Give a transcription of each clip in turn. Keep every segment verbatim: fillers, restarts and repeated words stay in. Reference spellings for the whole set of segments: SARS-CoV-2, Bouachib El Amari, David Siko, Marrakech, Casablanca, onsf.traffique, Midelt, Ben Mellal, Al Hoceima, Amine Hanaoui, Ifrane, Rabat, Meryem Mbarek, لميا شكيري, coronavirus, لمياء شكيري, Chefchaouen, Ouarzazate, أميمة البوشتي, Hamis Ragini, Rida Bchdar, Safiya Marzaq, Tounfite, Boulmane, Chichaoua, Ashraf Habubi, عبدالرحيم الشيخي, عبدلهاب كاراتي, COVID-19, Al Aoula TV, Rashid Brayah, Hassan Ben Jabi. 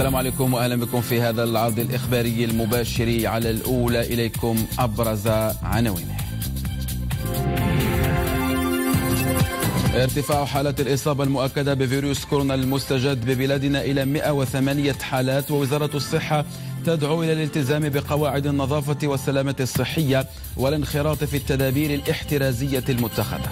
السلام عليكم واهلا بكم في هذا العرض الاخباري المباشر على الاولى. اليكم ابرز عناوينه. ارتفاع حالات الاصابه المؤكده بفيروس كورونا المستجد ببلادنا الى مئة وثمانية حالات، ووزاره الصحه تدعو إلى الالتزام بقواعد النظافة والسلامة الصحية والانخراط في التدابير الاحترازية المتخذة.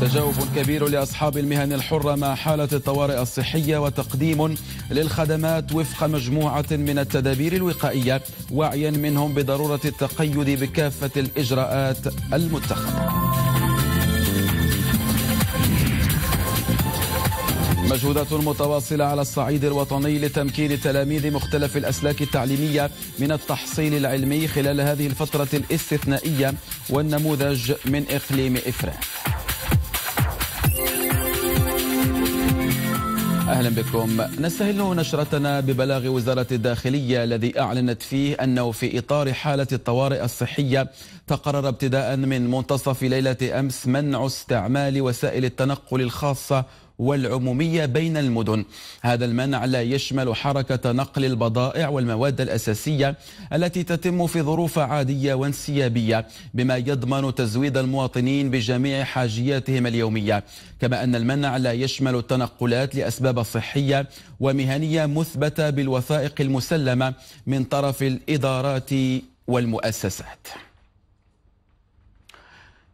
تجاوب كبير لأصحاب المهن الحرة مع حالة الطوارئ الصحية وتقديم للخدمات وفق مجموعة من التدابير الوقائية، وعيا منهم بضرورة التقيد بكافة الإجراءات المتخذة. مجهودات متواصلة على الصعيد الوطني لتمكين تلاميذ مختلف الأسلاك التعليمية من التحصيل العلمي خلال هذه الفترة الاستثنائية، والنموذج من إقليم إفران. أهلا بكم. نستهل نشرتنا ببلاغ وزارة الداخلية الذي أعلنت فيه أنه في إطار حالة الطوارئ الصحية تقرر ابتداء من منتصف ليلة أمس منع استعمال وسائل التنقل الخاصة والعمومية بين المدن. هذا المنع لا يشمل حركة نقل البضائع والمواد الأساسية التي تتم في ظروف عادية وانسيابية، بما يضمن تزويد المواطنين بجميع حاجياتهم اليومية. كما أن المنع لا يشمل التنقلات لأسباب صحية ومهنية مثبتة بالوثائق المسلمة من طرف الإدارات والمؤسسات.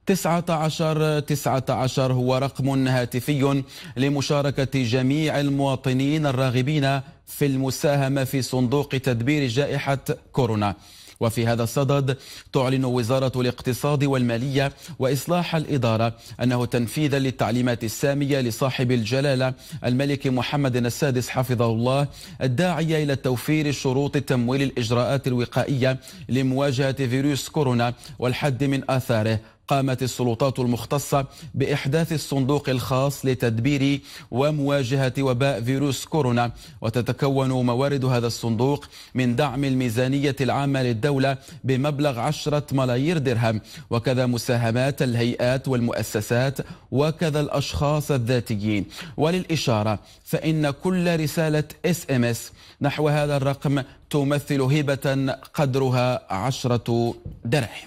تسعة عشر تسعة عشر هو رقم هاتفي لمشاركة جميع المواطنين الراغبين في المساهمة في صندوق تدبير جائحة كورونا. وفي هذا الصدد تعلن وزارة الاقتصاد والمالية وإصلاح الإدارة أنه تنفيذا للتعليمات السامية لصاحب الجلالة الملك محمد السادس حفظه الله، الداعية إلى توفير شروط تمويل الإجراءات الوقائية لمواجهة فيروس كورونا والحد من آثاره، قامت السلطات المختصة بإحداث الصندوق الخاص لتدبير ومواجهة وباء فيروس كورونا. وتتكون موارد هذا الصندوق من دعم الميزانية العامة للدولة بمبلغ عشرة ملايير درهم، وكذا مساهمات الهيئات والمؤسسات، وكذا الأشخاص الذاتيين. وللإشارة فإن كل رسالة اس ام اس نحو هذا الرقم تمثل هبة قدرها عشرة درهم.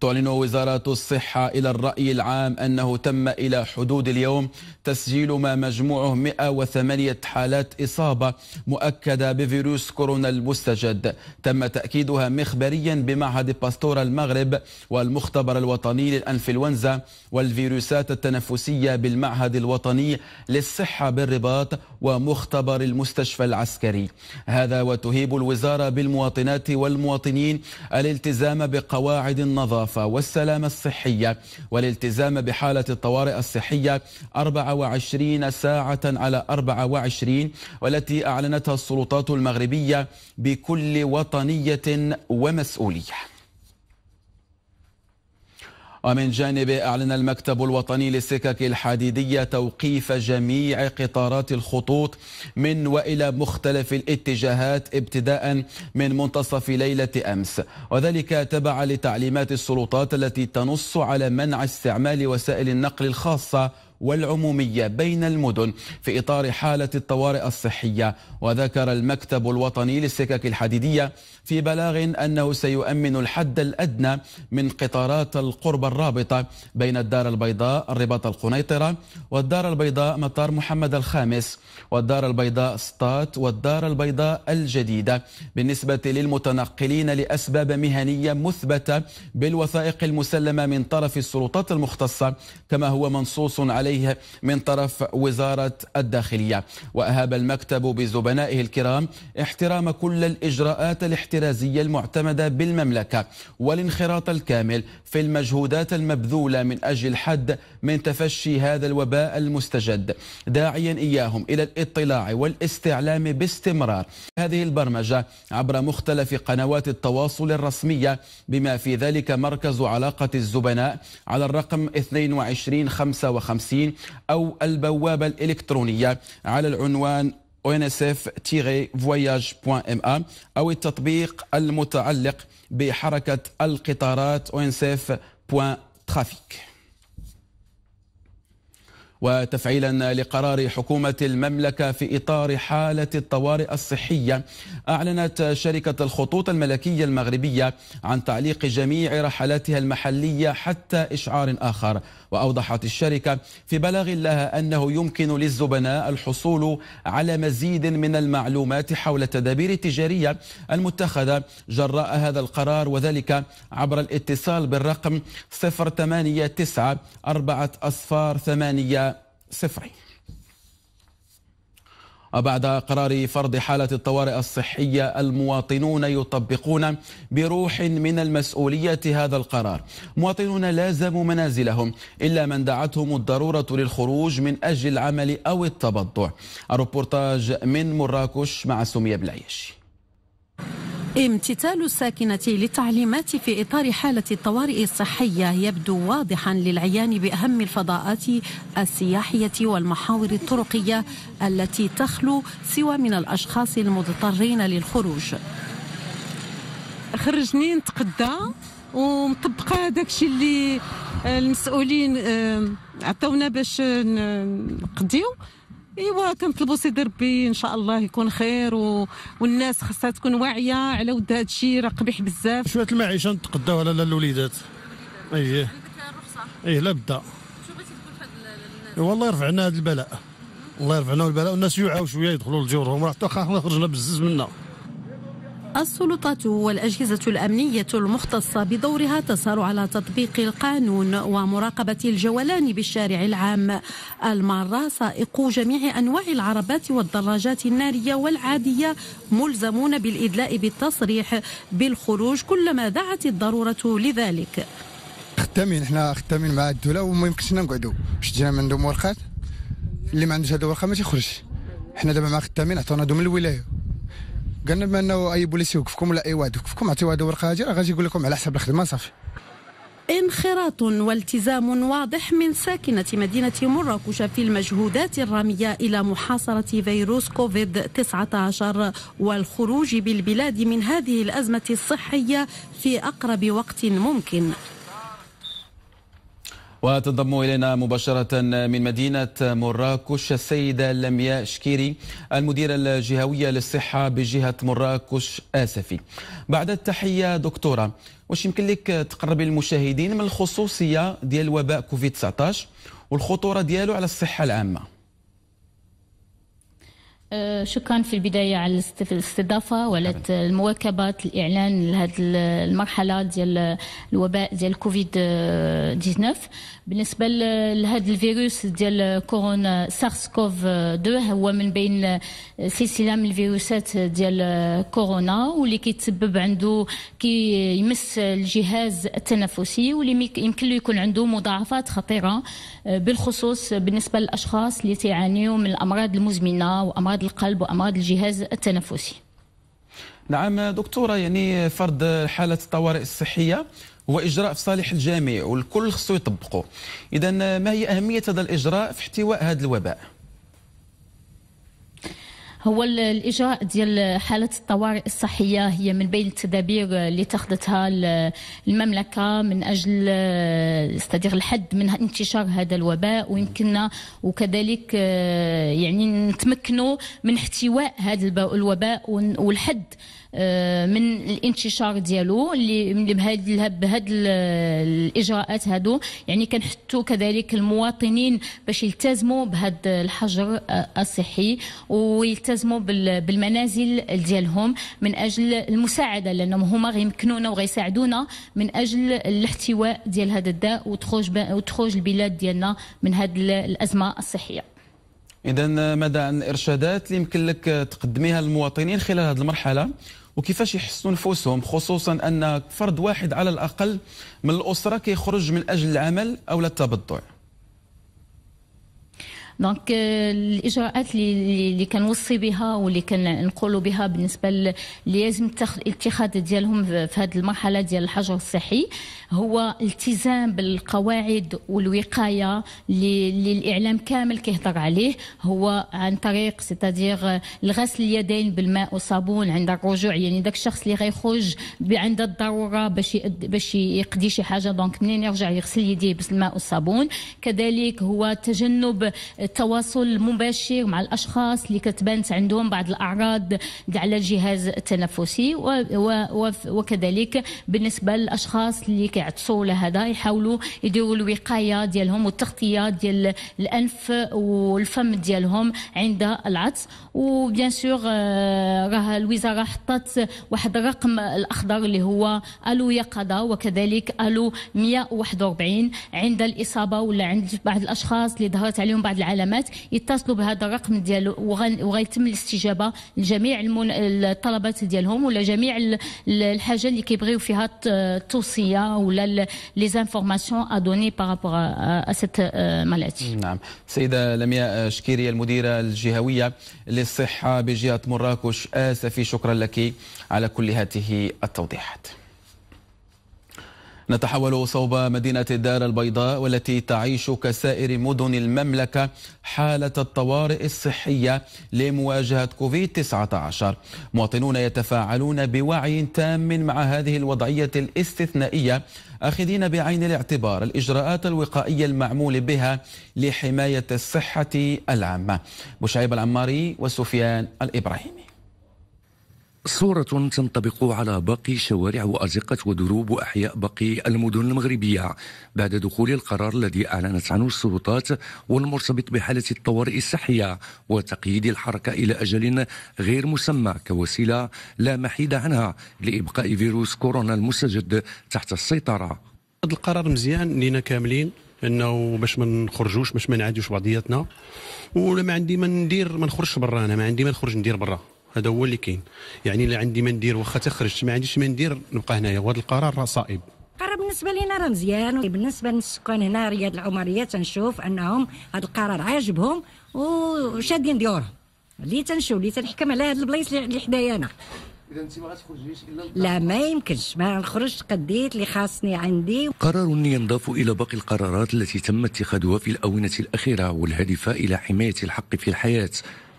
تعلن وزارة الصحة إلى الرأي العام أنه تم إلى حدود اليوم تسجيل ما مجموعه مئة وثمانية حالات إصابة مؤكدة بفيروس كورونا المستجد، تم تأكيدها مخبريا بمعهد باستور المغرب والمختبر الوطني للأنفلونزا والفيروسات التنفسية بالمعهد الوطني للصحة بالرباط ومختبر المستشفى العسكري. هذا وتهيب الوزارة بالمواطنات والمواطنين الالتزام بقواعد النظافة والسلامة الصحية والالتزام بحالة الطوارئ الصحية أربعة وعشرين ساعة على أربعة وعشرين، والتي أعلنتها السلطات المغربية بكل وطنية ومسؤولية. ومن جانبه أعلن المكتب الوطني للسكك الحديدية توقيف جميع قطارات الخطوط من وإلى مختلف الاتجاهات ابتداء من منتصف ليلة أمس، وذلك تبعا لتعليمات السلطات التي تنص على منع استعمال وسائل النقل الخاصة والعمومية بين المدن في إطار حالة الطوارئ الصحية. وذكر المكتب الوطني للسكك الحديدية في بلاغ أنه سيؤمن الحد الأدنى من قطارات القرب الرابطة بين الدار البيضاء الرباط القنيطرة، والدار البيضاء مطار محمد الخامس، والدار البيضاء سطات، والدار البيضاء الجديدة، بالنسبة للمتنقلين لأسباب مهنية مثبتة بالوثائق المسلمة من طرف السلطات المختصة، كما هو منصوص عليه من طرف وزارة الداخلية. وأهاب المكتب بزبنائه الكرام احترام كل الإجراءات الاحترازية المعتمدة بالمملكة والانخراط الكامل في المجهودات المبذولة من أجل الحد من تفشي هذا الوباء المستجد، داعيا إياهم إلى الاطلاع والاستعلام باستمرار هذه البرمجة عبر مختلف قنوات التواصل الرسمية، بما في ذلك مركز علاقة الزبناء على الرقم اثنين وعشرين خمسة وخمسين أو البوابة الإلكترونية على العنوان او ان اف تيري فواياج دوت ما، أو التطبيق المتعلق بحركة القطارات onsf.traffique. وتفعيلا لقرار حكومة المملكة في إطار حالة الطوارئ الصحية، أعلنت شركة الخطوط الملكية المغربية عن تعليق جميع رحلاتها المحلية حتى إشعار آخر. وأوضحت الشركة في بلاغ لها أنه يمكن للزبناء الحصول على مزيد من المعلومات حول التدابير التجارية المتخذة جراء هذا القرار، وذلك عبر الاتصال بالرقم صفر ثمانية تسعة أربعة أصفار ثمانية صفر. بعد قرار فرض حالة الطوارئ الصحية، المواطنون يطبقون بروح من المسؤولية هذا القرار. مواطنون لازموا منازلهم إلا من دعتهم الضرورة للخروج من أجل العمل أو التبضع. الربورتاج من مراكش مع سمية بلايشي. امتثال الساكنة للتعليمات في إطار حالة الطوارئ الصحية يبدو واضحا للعيان بأهم الفضاءات السياحية والمحاور الطرقية التي تخلو سوى من الأشخاص المضطرين للخروج. خرجني نتقدى ومطبقة هذاك الشيء اللي المسؤولين عطاونا باش نقضيو. ايوا كنطلبوا سيدي ربي ان شاء الله يكون خير و... والناس خاصها تكون واعيه على ود هذا الشيء راه قبيح بزاف. شويه المعيشه نتقداو على الوليدات. اييه ايه لا بدا. شو بغيتي تقول في هاد الناس؟ والله يرفعنا هذا البلاء، الله يرفعنا البلاء والناس يوعوا شويه يدخلوا لجورهم، راه حتى حنا خرجنا بزز منا. السلطات والأجهزة الأمنية المختصة بدورها تسار على تطبيق القانون ومراقبة الجولان بالشارع العام. المارة سائقو جميع أنواع العربات والدراجات النارية والعادية ملزمون بالإدلاء بالتصريح بالخروج كلما دعت الضرورة لذلك. ختامين احنا ختامين مع الدولة وما يمكنش نقعدوا، باش جينا من عندهم ورقات، اللي ما عندوش هذا الورقة ما تيخرجش. احنا دابا مع ختامين عطونا دوم الولاية. قالنا بما انه اي بوليس يوقفكم ولا اي واحد يوقفكم عطيو هذه الورقه هذه راه غادي يقول لكم على حسب الخدمه صافي. انخراط والتزام واضح من ساكنة مدينة مراكش في المجهودات الرامية إلى محاصرة فيروس كوفيد تسعة عشر والخروج بالبلاد من هذه الأزمة الصحية في أقرب وقت ممكن. وتنضم إلينا مباشرة من مدينة مراكش السيدة لميا شكيري، المديرة الجهوية للصحة بجهة مراكش. آسفي. بعد التحية دكتورة، واش يمكن لك تقربي المشاهدين من الخصوصية ديال وباء كوفيد تسعة عشر والخطورة ديالو على الصحة العامة؟ شكرا في البداية على الاستضافة ولات المواكبات الإعلان لهذه المرحلة ديال الوباء ديال كوفيد تسعة عشر. بالنسبة لهذا الفيروس ديال كورونا سارس كوف اثنين هو من بين سلسلة من الفيروسات ديال كورونا واللي كيتسبب عنده كيمس الجهاز التنفسي واللي يمكن له يكون عنده مضاعفات خطيرة، بالخصوص بالنسبة للأشخاص اللي تعانيوا من الأمراض المزمنة وأمراض القلب وأمراض الجهاز التنفسي. نعم دكتورة، يعني فرض حالة الطوارئ الصحية هو إجراء في صالح الجميع والكل خصو يطبقه. إذا ما هي أهمية هذا الإجراء في احتواء هذا الوباء؟ هو الإجراء ديال حالة الطوارئ الصحية هي من بين التدابير اللي اتخذتها المملكة من أجل استدير الحد من انتشار هذا الوباء، ويمكننا وكذلك يعني نتمكنوا من احتواء هذا الوباء والحد من الانتشار ديالو اللي بهذه الاجراءات هادو. يعني كنحثوا كذلك المواطنين باش يلتزموا بهذا الحجر الصحي ويلتزموا بالمنازل ديالهم من اجل المساعده، لانهم هما غيمكنونا وغيساعدونا من اجل الاحتواء ديال هذا الداء وتخرج وتخرج البلاد ديالنا من هذه الازمه الصحيه. إذا ماذا عن الإرشادات اللي يمكن لك تقدميها للمواطنين خلال هذه المرحلة وكيفاش يحسنوا نفوسهم، خصوصا أن فرد واحد على الأقل من الأسرة كيخرج من أجل العمل أو التبضع؟ دونك الاجراءات اللي اللي كنوصي بها واللي كنقولوا بها بالنسبه اللي لازم الاتخاذ ديالهم في هذه المرحله ديال الحجر الصحي هو الالتزام بالقواعد والوقايه اللي الاعلام كامل كيهضر عليه، هو عن طريق سيتادير الغسل اليدين بالماء والصابون عند الرجوع، يعني داك الشخص اللي غيخرج عند الضروره باش باش يقضي شي حاجه، دونك منين يرجع يغسل يديه بالماء والصابون. كذلك هو تجنب التواصل المباشر مع الاشخاص اللي كتبانت عندهم بعض الاعراض على الجهاز التنفسي، وكذلك بالنسبه للاشخاص اللي كيعطسوا لهذا يحاولوا يديروا الوقايه ديالهم والتغطيه ديال الانف والفم ديالهم عند العطس. وبيان سور راه الوزاره حطت واحد الرقم الاخضر اللي هو الو يقظه وكذلك الو مئة وواحد وأربعين عند الاصابه ولا عند بعض الاشخاص اللي ظهرت عليهم بعض العلامات، يتصلوا بهذا الرقم ديالو وغيتم الاستجابه لجميع الطلبات ديالهم ولا جميع الحاجه اللي كيبغيو فيها التوصيه ولا لي زانفورماسيون ا دوني بارابور ا سيت مالاتي. نعم، السيده لمياء شكيري المديره الجهويه للصحه بجهه مراكش، اسفي، شكرا لك على كل هذه التوضيحات. نتحول صوب مدينة الدار البيضاء والتي تعيش كسائر مدن المملكة حالة الطوارئ الصحية لمواجهة كوفيد تسعة عشر. مواطنون يتفاعلون بوعي تام مع هذه الوضعية الاستثنائية، أخذين بعين الاعتبار الإجراءات الوقائية المعمول بها لحماية الصحة العامة. بوشعيب العماري وسفيان الإبراهيمي. صورة تنطبق على باقي شوارع وأزقة ودروب وأحياء باقي المدن المغربية بعد دخول القرار الذي أعلنت عنه السلطات والمرتبط بحالة الطوارئ الصحية وتقييد الحركة إلى أجل غير مسمى كوسيلة لا محيد عنها لإبقاء فيروس كورونا المستجد تحت السيطرة. هذا القرار مزيان لينا كاملين، انه باش ما نخرجوش، باش ما نعاديوش بعضياتنا، ولا ما عندي ما ندير ما نخرجش برا، انا ما عندي ما نخرج ندير برا، هذا هو اللي كاين. يعني اللي عندي ما ندير واخا تخرجت، ما عنديش ما ندير نبقى هنايا، وهذا القرار راه صائب. القرار بالنسبه لينا راه مزيان، بالنسبه للسكان هنا رياض العمريه تنشوف انهم هذا القرار عاجبهم وشادين ديورهم، اللي تنشوف اللي تنحكم على هذا البلايص اللي حدايا انا. إذا أنت ما غتخرجيش إلا لا ما يمكنش، ما نخرجش قديت اللي خاصني عندي. قرار ينضاف إلى باقي القرارات التي تم اتخاذها في الآونة الأخيرة والهادفة إلى حماية الحق في الحياة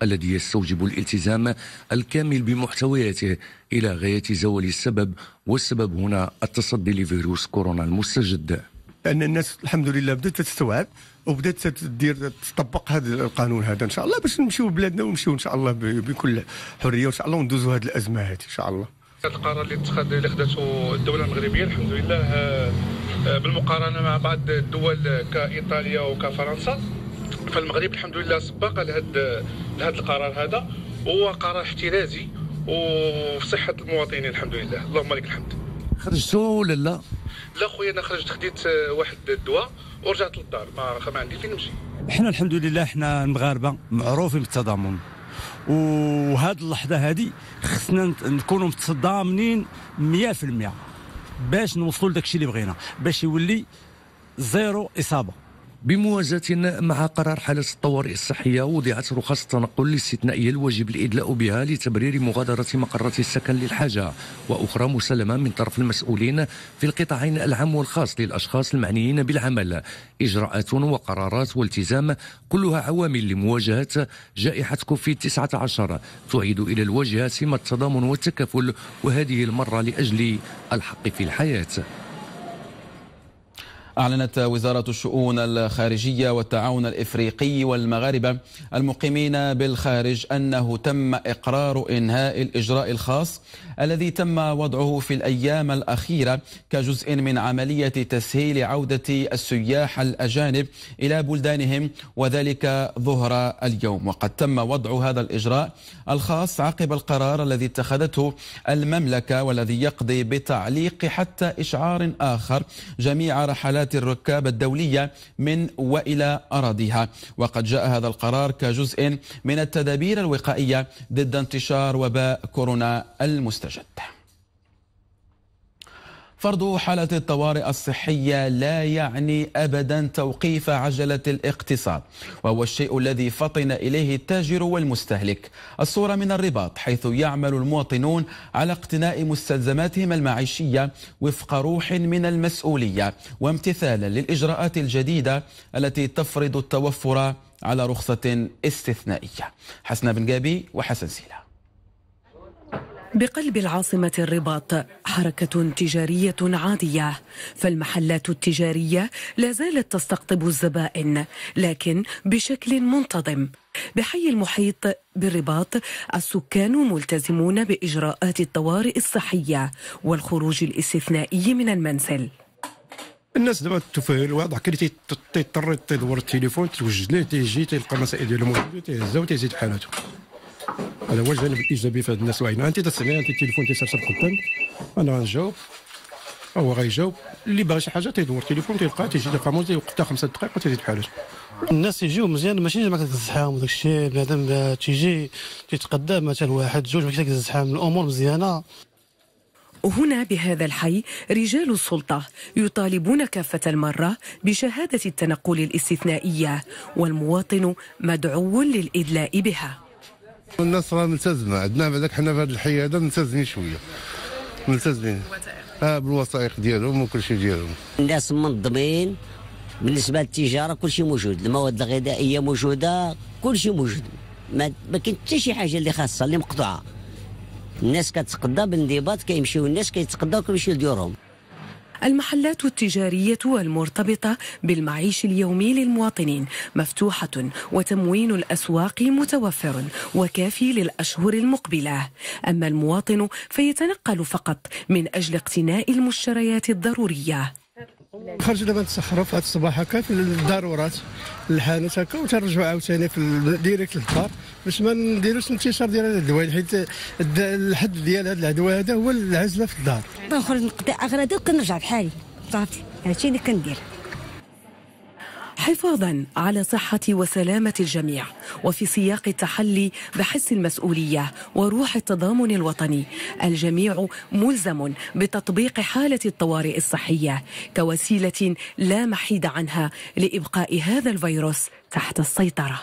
الذي يستوجب الالتزام الكامل بمحتوياته إلى غاية زوال السبب، والسبب هنا التصدي لفيروس كورونا المستجد. أن الناس الحمد لله بدات تستوعب وبدات تدير تطبق هذا القانون هذا، ان شاء الله باش نمشيو بلادنا ونمشيو ان شاء الله بكل حريه، وان شاء الله وندوزوا هذه الازمه هذه ان شاء الله. هذا القرار اللي اتخذ اللي خدته الدوله المغربيه الحمد لله بالمقارنه مع بعض الدول كايطاليا وكفرنسا، فالمغرب الحمد لله سباق لهذا لهذا القرار هذا، وهو قرار احترازي وفي صحه المواطنين الحمد لله، اللهم لك الحمد. خرجتوا ولا لا؟ لا خويا انا خرجت، خديت واحد الدواء ورجعت للدار، ما ما عندي فين نمشي. احنا الحمد لله احنا المغاربه معروفين بالتضامن، وهذه اللحظه هذه خصنا نكونوا متضامنين مئة بالمئة باش نوصلوا لداك الشيء اللي بغينا، باش يولي زيرو اصابه. بموازاة مع قرار حالة الطوارئ الصحية، وضعت رخص التنقل الاستثنائية الواجب الإدلاء بها لتبرير مغادرة مقرات السكن للحاجة، وأخرى مسلمة من طرف المسؤولين في القطاعين العام والخاص للأشخاص المعنيين بالعمل. إجراءات وقرارات والتزام كلها عوامل لمواجهة جائحة كوفيد تسعة عشر تعيد إلى الواجهة سمة التضامن والتكافل، وهذه المرة لأجل الحق في الحياة. أعلنت وزارة الشؤون الخارجية والتعاون الإفريقي والمغاربة المقيمين بالخارج أنه تم إقرار إنهاء الإجراء الخاص الذي تم وضعه في الأيام الأخيرة كجزء من عملية تسهيل عودة السياح الأجانب إلى بلدانهم، وذلك ظهر اليوم. وقد تم وضع هذا الإجراء الخاص عقب القرار الذي اتخذته المملكة والذي يقضي بتعليق حتى إشعار آخر جميع رحلات الركاب الدولية من وإلى أراضيها. وقد جاء هذا القرار كجزء من التدابير الوقائية ضد انتشار وباء كورونا المستجد. فرض حالة الطوارئ الصحية لا يعني أبدا توقيف عجلة الاقتصاد، وهو الشيء الذي فطن إليه التاجر والمستهلك. الصورة من الرباط، حيث يعمل المواطنون على اقتناء مستلزماتهم المعيشية وفق روح من المسؤولية وامتثالا للإجراءات الجديدة التي تفرض التوفر على رخصة استثنائية. حسن بن جابي وحسن سيلا. بقلب العاصمة الرباط حركة تجارية عادية، فالمحلات التجارية لا زالت تستقطب الزبائن لكن بشكل منتظم. بحي المحيط بالرباط السكان ملتزمون بإجراءات الطوارئ الصحية والخروج الاستثنائي من المنزل. الناس دابا تفاهل واضح، كي تضطر تدور التليفون توجد ليه تيجي تلقى المسائل ديالو موجوده تيهزها وتزيد حالته. هذا هو الجانب الايجابي في هاد الناس واعيين. انت تسمع انت التليفون تيسرسر قدام، انا غنجاوب هو غيجاوب، اللي باغي شي حاجه تيدور التليفون تيلقاها تيجي تلقى موجوده وقتها خمسة دقائق وتزيد حالته. الناس يجيو مزيان ماشي ما كتزحام وداك الشيء، بنادم تيجي تيتقدم مثلا واحد جوج ما كتزحام، الامور مزيانه. هنا بهذا الحي رجال السلطة يطالبون كافة المرة بشهادة التنقل الاستثنائية، والمواطن مدعو للإدلاء بها. الناس راه ملتزمة عندنا، بعدك حنا في هذا الحي هذا ملتزمين شوية، ملتزمين آه بالوثائق ديالهم وكل شيء ديالهم. الناس منظمين بالنسبة للتجارة، كل شيء موجود، المواد الغذائية موجودة، كل شيء موجود، ما كاين حتى شي حاجة اللي خاصة اللي مقطوعة. الناس كتقضى بالانضباط، كيمشيو الناس كيتقضاو وكيمشيو لديورهم. المحلات التجارية المرتبطة بالمعيش اليومي للمواطنين مفتوحة، وتموين الأسواق متوفر وكافي للأشهر المقبلة. أما المواطن فيتنقل فقط من أجل اقتناء المشتريات الضرورية. خرجوا دابا نتسحروا في هذا الصباح هكا في الضرورات الحانوت هكا، وترجعوا عاوتاني في ديريكت للدار باش ما نديروش الانتشار ديال هذا الدواء، حيت الحد ديال هذا العدوى هذا هو العزله في الدار. كنخرج نقضي اغراضي وكنرجع بحالي صافي، هادشي اللي كندير حفاظا على صحة وسلامة الجميع. وفي سياق التحلي بحس المسؤولية وروح التضامن الوطني، الجميع ملزم بتطبيق حالة الطوارئ الصحية كوسيلة لا محيد عنها لإبقاء هذا الفيروس تحت السيطرة.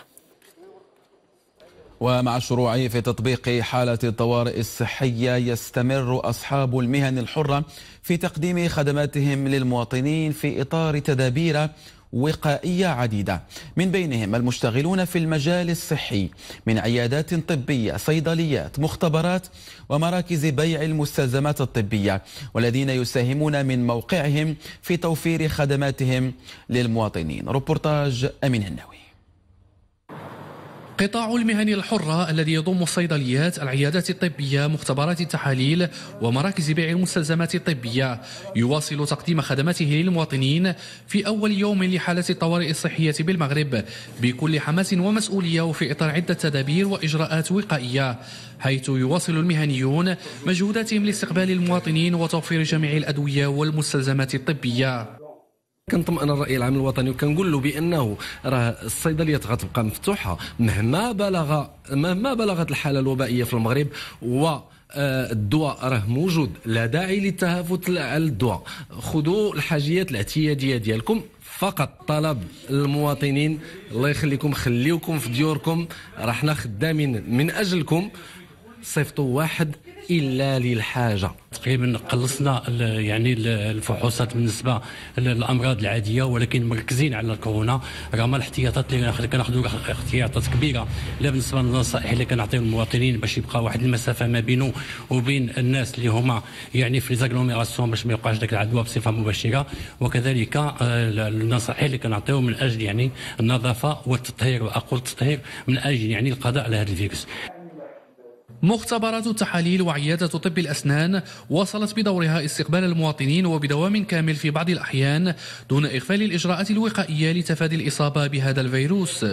ومع الشروع في تطبيق حالة الطوارئ الصحية يستمر أصحاب المهن الحرة في تقديم خدماتهم للمواطنين في إطار تدابير وقائية عديدة، من بينهم المشتغلون في المجال الصحي من عيادات طبية، صيدليات، مختبرات ومراكز بيع المستلزمات الطبية، والذين يساهمون من موقعهم في توفير خدماتهم للمواطنين. روبورتاج أمين هناوي. قطاع المهن الحرة الذي يضم الصيدليات، العيادات الطبية، مختبرات التحاليل ومراكز بيع المستلزمات الطبية يواصل تقديم خدماته للمواطنين في أول يوم لحالة الطوارئ الصحية بالمغرب بكل حماس ومسؤولية، وفي إطار عدة تدابير وإجراءات وقائية، حيث يواصل المهنيون مجهوداتهم لاستقبال المواطنين وتوفير جميع الأدوية والمستلزمات الطبية. كنطمئن الرأي العام الوطني وكنقول له بأنه راه الصيدليات غتبقى مفتوحة مهما بلغ مهما بلغت الحالة الوبائية في المغرب، والدواء راه موجود، لا داعي للتهافت على الدواء. خذوا الحاجيات الاعتيادية ديالكم فقط. طلب المواطنين الله يخليكم خليوكم في ديوركم، راه حنا خدامين من أجلكم، صيفطوا واحد إلا للحاجة. تقريبا قلصنا يعني الفحوصات بالنسبة للأمراض العادية، ولكن مركزين على الكورونا رغم الاحتياطات اللي كناخذوا، احتياطات كبيرة لا بالنسبة للنصائح اللي كنعطيو للمواطنين باش يبقى واحد المسافة ما بينه وبين الناس اللي هما يعني في ليزاغلوميراسيون باش ما يوقعش ذاك العدوى بصفة مباشرة، وكذلك النصائح اللي كنعطيو من أجل يعني النظافة والتطهير، وأقول التطهير من أجل يعني القضاء على هذا الفيروس. مختبرات التحاليل وعيادة طب الأسنان واصلت بدورها استقبال المواطنين وبدوام كامل في بعض الأحيان دون إغفال الإجراءات الوقائية لتفادي الإصابة بهذا الفيروس.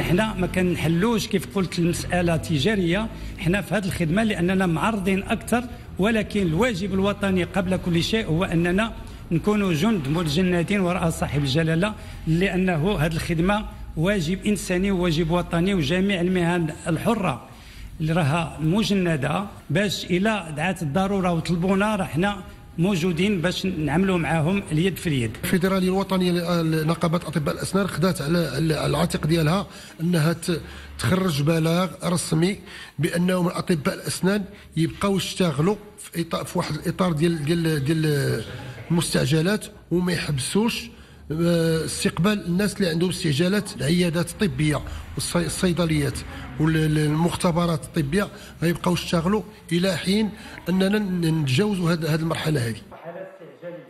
احنا ما كنحلوش كيف قلت المسألة تجارية، احنا في هذه الخدمة لأننا معرضين أكثر، ولكن الواجب الوطني قبل كل شيء هو أننا نكون جند متجندين وراء صاحب الجلالة، لأنه هذه الخدمة واجب إنساني وواجب وطني، وجميع المهن الحرة اللي راها مجنده، باش الى دعات الضروره وطلبونا راه حنا موجودين باش نعملوا معاهم اليد في اليد. الفيدراليه الوطنيه لنقابه اطباء الاسنان خدات على العاتق ديالها انها تخرج بلاغ رسمي بانهم اطباء الاسنان يبقاو يشتغلوا في اطار في واحد الاطار ديال ديال ديال المستعجلات وما يحبسوش استقبال الناس اللي عندهم استعجالات. العيادات الطبيه والصيدليات والمختبرات الطبيه غيبقاو يشتغلوا الى حين اننا نتجاوزوا هذه المرحله هذه.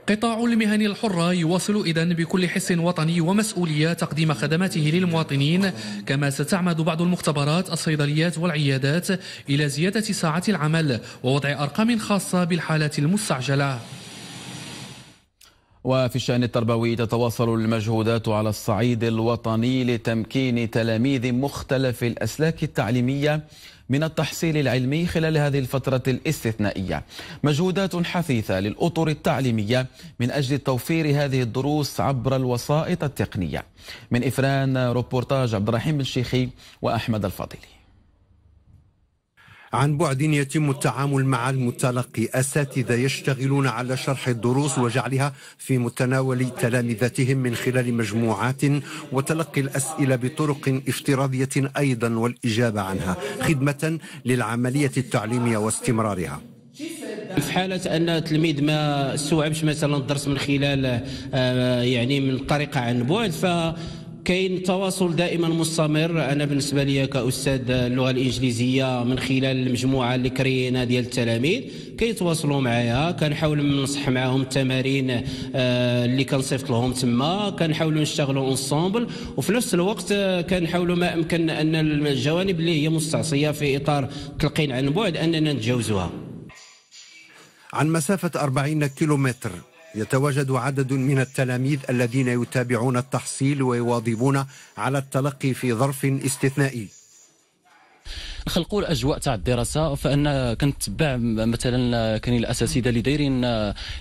قطاع المهن الحرة يواصل إذن بكل حس وطني ومسؤولية تقديم خدماته للمواطنين، كما ستعمد بعض المختبرات الصيدليات والعيادات إلى زيادة ساعات العمل ووضع أرقام خاصة بالحالات المستعجلة. وفي الشأن التربوي تتواصل المجهودات على الصعيد الوطني لتمكين تلاميذ مختلف الأسلاك التعليمية من التحصيل العلمي خلال هذه الفترة الاستثنائية. مجهودات حثيثة للأطر التعليمية من أجل توفير هذه الدروس عبر الوسائط التقنية. من إفران روبورتاج عبدالرحيم الشيخي وأحمد الفاضلي. عن بعد يتم التعامل مع المتلقي، أساتذة يشتغلون على شرح الدروس وجعلها في متناول تلامذتهم من خلال مجموعات وتلقي الأسئلة بطرق افتراضية أيضا والإجابة عنها خدمة للعملية التعليمية واستمرارها. في حالة أن التلميذ ما استوعبش مثلا الدرس من خلال يعني من طريقة عن بعد ف كاين تواصل دائما مستمر. انا بالنسبه لي كاستاذ اللغه الانجليزيه من خلال المجموعه اللي كرينا ديال التلاميذ كيتواصلوا معايا، كنحاول ننصح معاهم التمارين اللي كنصيفط لهم تما، كنحاولوا نشتغلوا انصومبل وفي نفس الوقت كنحاولوا ما امكن ان الجوانب اللي هي مستعصيه في اطار تلقين عن بعد اننا نتجاوزوها. عن مسافه أربعين كيلومتر يتواجد عدد من التلاميذ الذين يتابعون التحصيل ويواظبون على التلقي في ظرف استثنائي. خلقوا الاجواء تاع الدراسه، فان كنتبع مثلا كاين الاساتذه اللي دايرين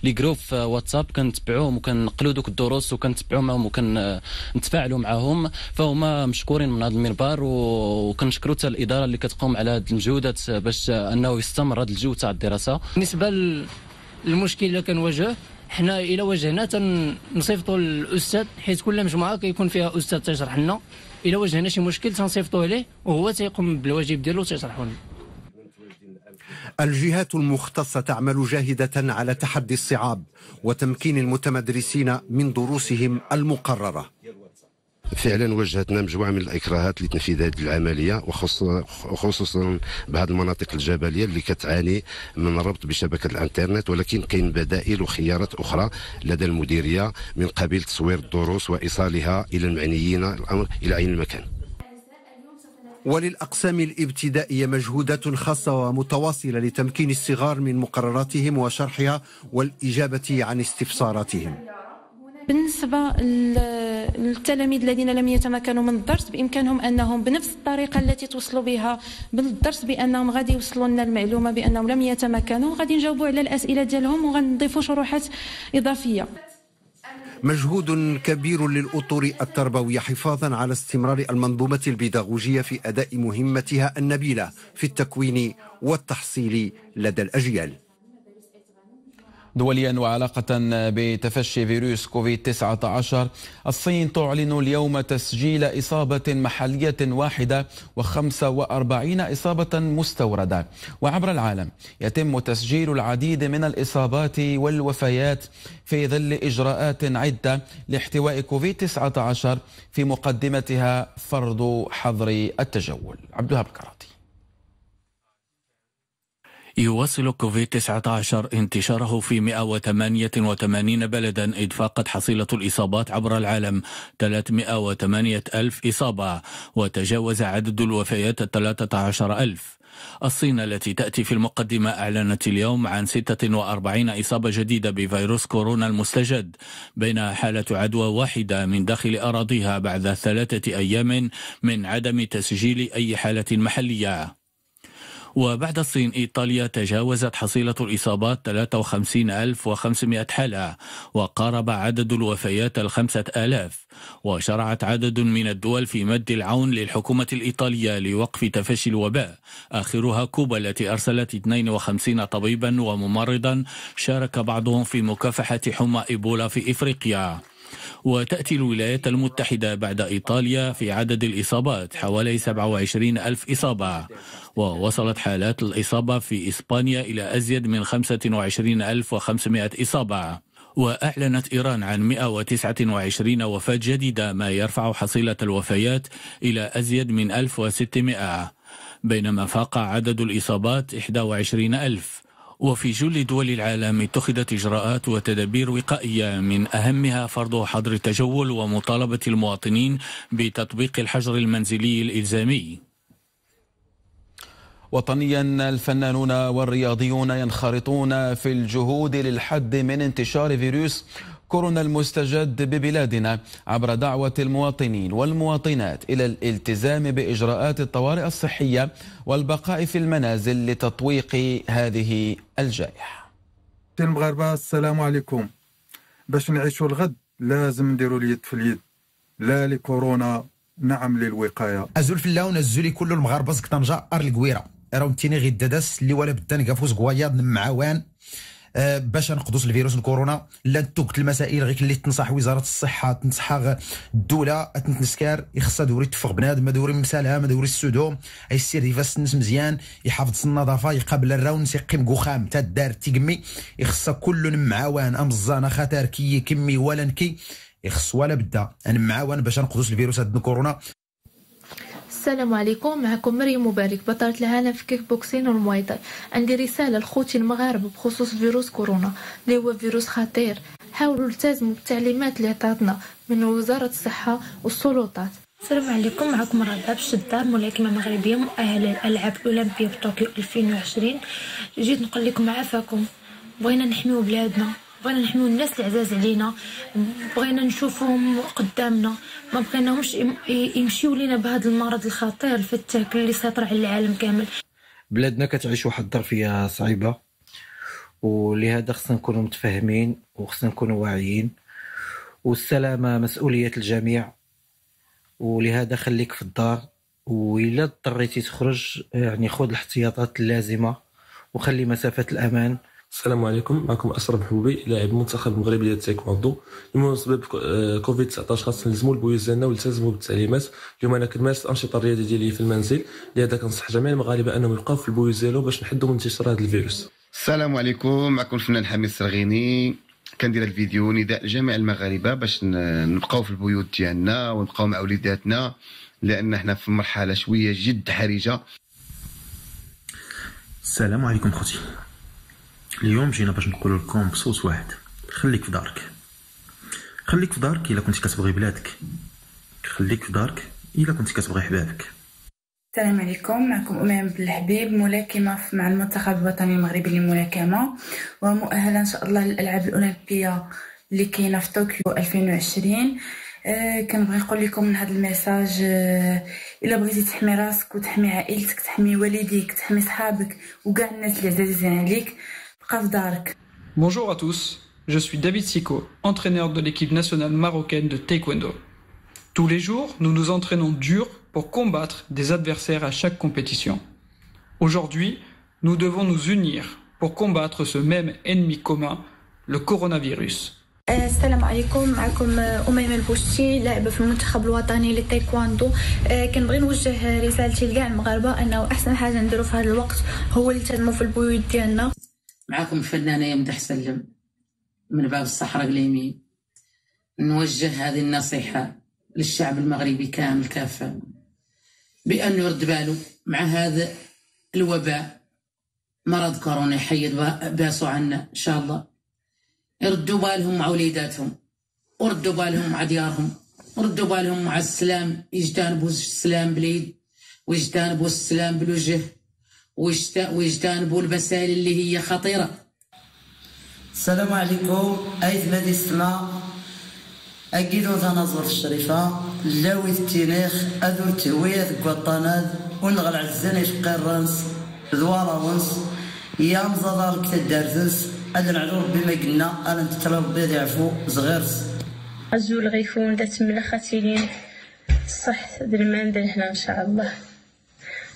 لي جروب في واتساب كنتبعوهم وكنقلوا دوك الدروس وكنتبعوا معهم وكنتفاعلوا معاهم، فهما مشكورين من هذا المنبر وكنشكروا حتى الاداره اللي كتقوم على هذه المجهودات باش انه يستمر هذا الجو تاع الدراسه. بالنسبه للمشكل اللي كنواجهه حنا الى واجهنا تنصيفطوا الاستاذ، حيت كل مجموعه كيكون فيها استاذ تيشرح لنا، الى واجهنا شي مشكل تنصيفطوه ليه وهو تيقوم بالواجب ديالو تيشرحو لنا. الجهات المختصه تعمل جاهده على تحدي الصعاب وتمكين المتمدرسين من دروسهم المقرره. فعلا واجهتنا مجموعه من الاكراهات لتنفيذ هذه العمليه، وخصوصا بعض المناطق الجبليه اللي كتعاني من الربط بشبكه الانترنت، ولكن كاين بدائل وخيارات اخرى لدى المديريه من قبيل تصوير الدروس وايصالها الى المعنيين الامر الى عين المكان. وللأقسام الابتدائية مجهودات خاصة ومتواصلة لتمكين الصغار من مقرراتهم وشرحها والإجابة عن استفساراتهم. بالنسبة للتلاميذ الذين لم يتمكنوا من الدرس بإمكانهم أنهم بنفس الطريقة التي توصلوا بها بالدرس بأنهم غادي يوصلوا لنا المعلومة بأنهم لم يتمكنوا، غادي نجاوبوا على الأسئلة ديالهم وغنضيفوا شروحات إضافية. مجهود كبير للأطر التربوية حفاظا على استمرار المنظومة البيداغوجية في أداء مهمتها النبيلة في التكوين والتحصيل لدى الأجيال. دوليا وعلاقة بتفشي فيروس كوفيد تسعة عشر، الصين تعلن اليوم تسجيل إصابة محلية واحدة وخمسة وأربعين إصابة مستوردة. وعبر العالم يتم تسجيل العديد من الإصابات والوفيات في ظل إجراءات عدة لاحتواء كوفيد تسعة عشر في مقدمتها فرض حظر التجول. عبدلهاب كاراتي. يواصل كوفيد تسعة عشر انتشاره في مئة وثمانية وثمانين بلدا، إذ فاقت حصيلة الإصابات عبر العالم ثلاثمئة وثمانية ألف إصابة وتجاوز عدد الوفيات ثلاثة عشر ألف. الصين التي تأتي في المقدمة أعلنت اليوم عن ستة وأربعين إصابة جديدة بفيروس كورونا المستجد، بينها حالة عدوى واحدة من داخل أراضيها بعد ثلاثة أيام من عدم تسجيل أي حالة محلية. وبعد الصين إيطاليا تجاوزت حصيلة الإصابات ثلاثة وخمسين ألف وخمسمائة حالة وقارب عدد الوفيات الخمسة آلاف. وشرعت عدد من الدول في مد العون للحكومة الإيطالية لوقف تفشي الوباء، آخرها كوبا التي أرسلت اثنين وخمسين طبيبا وممرضا شارك بعضهم في مكافحة حمى إيبولا في إفريقيا. وتأتي الولايات المتحدة بعد إيطاليا في عدد الإصابات حوالي سبعة وعشرين ألف إصابة، ووصلت حالات الإصابة في إسبانيا إلى أزيد من خمسة وعشرين ألف وخمسمائة إصابة. وأعلنت إيران عن مئة وتسعة وعشرين وفاة جديدة، ما يرفع حصيلة الوفيات إلى أزيد من ألف وستمائة، بينما فاق عدد الإصابات واحد وعشرين ألف. وفي جل دول العالم اتخذت إجراءات وتدابير وقائية، من أهمها فرض حظر التجول ومطالبة المواطنين بتطبيق الحجر المنزلي الإلزامي. وطنيا، الفنانون والرياضيون ينخرطون في الجهود للحد من انتشار فيروس كورونا المستجد ببلادنا عبر دعوة المواطنين والمواطنات إلى الالتزام بإجراءات الطوارئ الصحية والبقاء في المنازل لتطويق هذه الجائحة. المغاربة السلام عليكم. باش نعيشوا الغد لازم نديروا اليد في اليد، لا لكورونا نعم للوقاية. أزول في الله ونزولي كل المغاربة زكتنجا أر القويرة راهم تيني غي الددس اللي ولا بدان قفوز قوايض معوان باش نقدوس الفيروس الكورونا. لا توقت المسائل غير اللي تنصح وزاره الصحه تنصح الدوله تنسكار يخصها دوري تفغ بنادم ما دوري مسالها ما دوري السدوم يسير يفاس الناس مزيان يحافظ النظافه يقابل الراونس يقيم قخام تاع الدار تيقمي يخصها كل معاون ام الزانه خطر كي كمي ولا نكي يخص ولا بدا معاون باش نقدوس الفيروس هذا الكورونا. السلام عليكم، معكم مريم مبارك بطلة العالم في كيك بوكسين والمواي تاي. عندي رسالة لخوتي المغاربة بخصوص فيروس كورونا اللي هو فيروس خطير، حاولوا التزموا بالتعليمات اللي عطاتنا من وزارة الصحة والسلطات. السلام عليكم، معكم رضا بشدار ملاكمة مغربية مؤهلة للألعاب الأولمبية في طوكيو ألفين وعشرين. جيت نقول لكم عافاكم، بغينا نحميو بلادنا، بغينا نحميو الناس العزاز علينا، بغينا نشوفهم قدامنا، ما بغيناهمش يمشيو لينا بهذا المرض الخطير الفتاك اللي سيطر على العالم كامل. بلادنا كتعيش واحد الظرفيه صعيبه، ولهذا خصنا نكونوا متفاهمين وخصنا نكونوا واعيين، والسلامه مسؤوليه الجميع، ولهذا خليك في الدار، وإلا اضطريتي تخرج يعني خذ الاحتياطات اللازمه وخلي مسافه الامان. السلام عليكم، معكم أشرف حبوبي لاعب منتخب المغربي ديال التايكوندو. بمناسبة كوفيد تسعطاش خاصنا نلزموا البيوت ديالنا ونلتزموا بالتعليمات. اليوم انا كنمارس الانشطه الرياضيه ديالي في المنزل، لهذا كنصح جميع المغاربه انهم يبقاو في البيوت ديالهم باش نحدوا من انتشار هذا الفيروس. السلام عليكم، معكم الفنان حميس رغيني. كندير الفيديو نداء جميع المغاربه باش نبقاو في البيوت ديالنا ونبقاو مع وليداتنا، لان حنا في مرحله شويه جد حرجه. السلام عليكم خوتي، اليوم جينا باش نقولوا لكم بصوت واحد، خليك في دارك، خليك في دارك الا كنتي كتبغي بلادك، خليك في دارك الا كنتي كتبغي حبابك. السلام عليكم، معكم أمين بن حبيب ملاكمه مع المنتخب الوطني المغربي للملاكمه ومؤهله ان شاء الله للالعاب الاولمبيه اللي كاينه في طوكيو ألفين وعشرين. أه كنبغي نقول لكم من هذا الميساج، أه الا بغيتي تحمي راسك وتحمي عائلتك تحمي والديك تحمي صحابك وكاع الناس اللي عزازين عليك. Bonjour à tous, je suis David Siko, entraîneur de l'équipe nationale marocaine de taekwondo. Tous les jours, nous nous entraînons dur pour combattre des adversaires à chaque compétition. Aujourd'hui, nous devons nous unir pour combattre ce même ennemi commun, le coronavirus. السلام عليكم، معكم أميمة البوشتي لاعبة في المنتخب الوطني للتايكواندو. كنبغي نوجه رسالتي لكاع المغاربة أنه أحسن حاجة نديرو في هذا الوقت هو نلتزمو في البيوت ديالنا. معكم الفنانة يا مدح سلم من باب الصحراء قليمي. نوجه هذه النصيحة للشعب المغربي كامل كافة بأنه يرد باله مع هذا الوباء، مرض كورونا يحيد باسو عنا إن شاء الله. يردوا بالهم مع وليداتهم، وردوا بالهم مع ديارهم، وردوا بالهم مع السلام، يجتنبوا السلام باليد ويجتنبوا السلام بالوجه ويجتنبوا البسائل اللي هي خطيرة. السلام عليكم، أيت مادي السماء أكيدو تنظر الشريفة لاوي التينيخ أذو التهوية ذو الطناد ونغل عزاني في الرانس زواره ونس يا مزادار كتدارتس هذا العلوم بما قلنا انا نتطلب بيض يعفو صغيرس الزول غيكون ذات ملخاتي لين الصح ديال المندل هنا ان شاء الله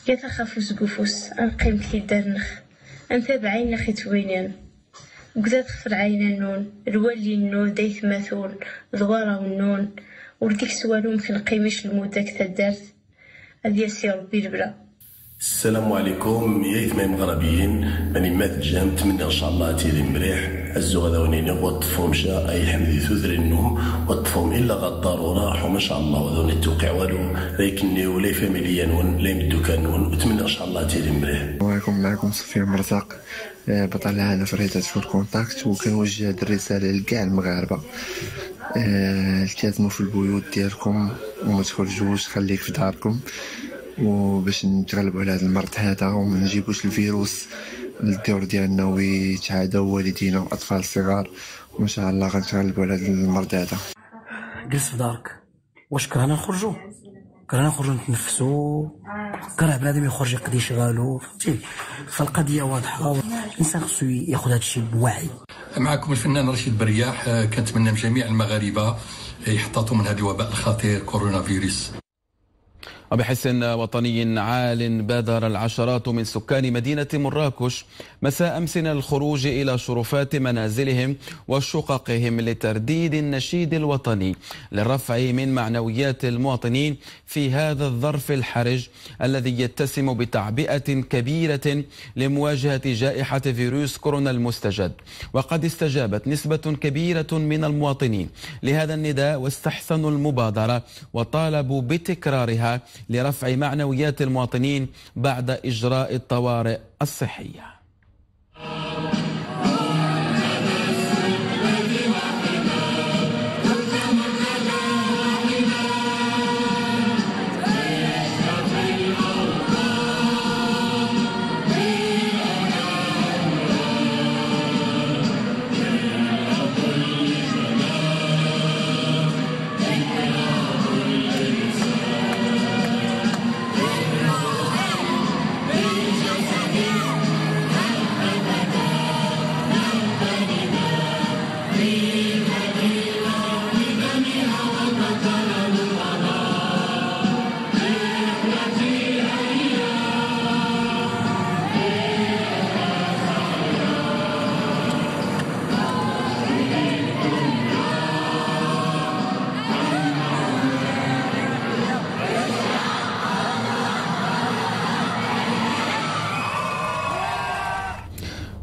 كيتخافو سقوفوس انقيم كي دارنخ انت بعيننا خيتوينين وكذا تخفر عينا النون الولي النون دايث مثول زواره والنون ولديك سوالو مخلقيميش المده كتدارت هذه سي ربي البلا. السلام عليكم يا إثماء المغربيين، ماني مات الجام نتمنى إن شاء الله تيري مليح، هزو غدا ونيني وطفهم شا أي حمدي ثوثري النوم، وطفهم إلا غا الضرورة حوم إن شاء الله غدا نتوقع والو، لا يكنيو لا فاميليا نون لا يمدوكا نون، ونتمنى إن شاء الله تيري مليح. السلام عليكم، معكم صفية مرزاق، بطل عام في ريدات في الكونتاكت، وكنوجه هاد الرسالة لكاع المغاربة. التزموا في البيوت ديالكم ومتخرجوش، خليك في داركم. وباش نتغلبوا على هذا المرض هذا وما نجيبوش الفيروس للدور ديالنا ويتعداو والدينا والاطفال الصغار، وان شاء الله غنتغلبوا على هذا المرض هذا. جلس في دارك. واش كرهنا نخرجوا؟ كرهنا نخرجوا نتنفسوا، كره بنادم يخرج يقضي شغاله، فهمتي؟ فالقضيه واضحه، الانسان خصو ياخذ هذا الشيء بوعي. معكم الفنان رشيد برياح، كنتمنى من جميع المغاربه يحتاطوا من هذا الوباء الخطير كورونا فيروس. وبحس وطني عال بادر العشرات من سكان مدينة مراكش مساء أمس الخروج إلى شرفات منازلهم وشققهم لترديد النشيد الوطني للرفع من معنويات المواطنين في هذا الظرف الحرج الذي يتسم بتعبئة كبيرة لمواجهة جائحة فيروس كورونا المستجد. وقد استجابت نسبة كبيرة من المواطنين لهذا النداء واستحسنوا المبادرة وطالبوا بتكرارها لرفع معنويات المواطنين بعد إجراء الطوارئ الصحية.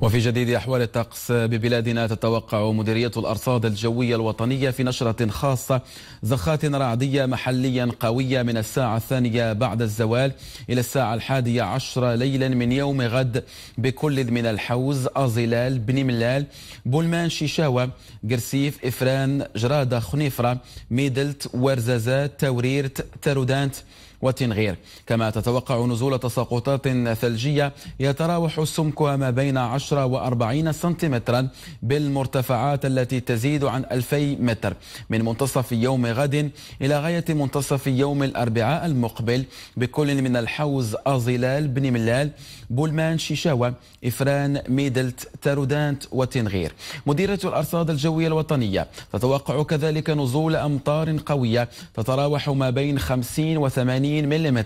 وفي جديد أحوال الطقس ببلادنا، تتوقع مديرية الأرصاد الجوية الوطنية في نشرة خاصة زخات رعدية محليا قوية من الساعة الثانية بعد الزوال إلى الساعة الحادية عشرة ليلا من يوم غد بكل من الحوز، أزلال، بن ملال، بولمان، شيشاوة، جرسيف، إفران، جرادة، خنيفرة، ميدلت، ورزازات، توريرت، تارودانت وتنغير. كما تتوقع نزول تساقطات ثلجية يتراوح سمكها ما بين عشرة وأربعين سنتيمترا بالمرتفعات التي تزيد عن ألفي متر من منتصف يوم غد إلى غاية منتصف يوم الأربعاء المقبل بكل من الحوز، أزلال، بن ملال، بولمان، شيشاوة، إفران، ميدلت، تارودانت وتنغير. مديرية الأرصاد الجوية الوطنية تتوقع كذلك نزول أمطار قوية تتراوح ما بين خمسين وثمانين ملم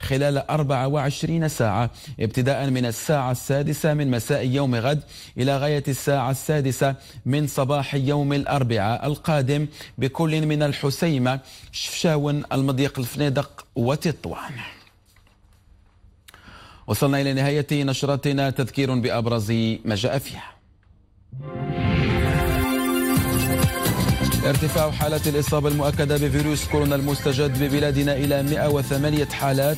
خلال أربع وعشرين ساعة ابتداء من الساعة السادسة من مساء يوم غد إلى غاية الساعة السادسة من صباح يوم الأربعاء القادم بكل من الحسيمة، شفشاون، المضيق، الفنادق وتطوان. وصلنا إلى نهاية نشرتنا، تذكير بأبرز ما جاء فيها. ارتفاع حالات الإصابة المؤكدة بفيروس كورونا المستجد ببلادنا إلى مئة وثمانية حالات.